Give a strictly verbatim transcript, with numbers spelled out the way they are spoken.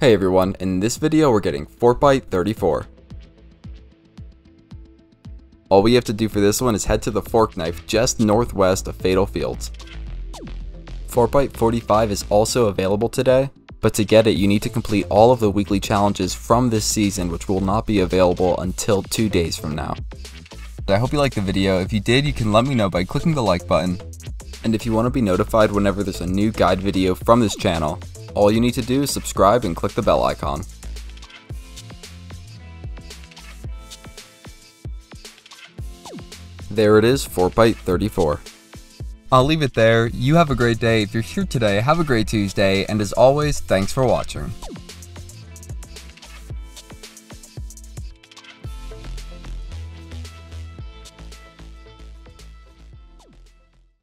Hey everyone, in this video we're getting Fortbyte thirty-four. All we have to do for this one is head to the Fork Knife just northwest of Fatal Fields. Fortbyte forty-five is also available today, but to get it you need to complete all of the weekly challenges from this season, which will not be available until two days from now. I hope you liked the video. If you did, you can let me know by clicking the like button. And if you want to be notified whenever there's a new guide video from this channel, all you need to do is subscribe and click the bell icon. There it is, Fortbyte thirty-four. I'll leave it there. You have a great day. If you're here today, have a great Tuesday, and as always, thanks for watching.